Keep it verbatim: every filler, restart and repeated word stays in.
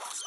Let's play!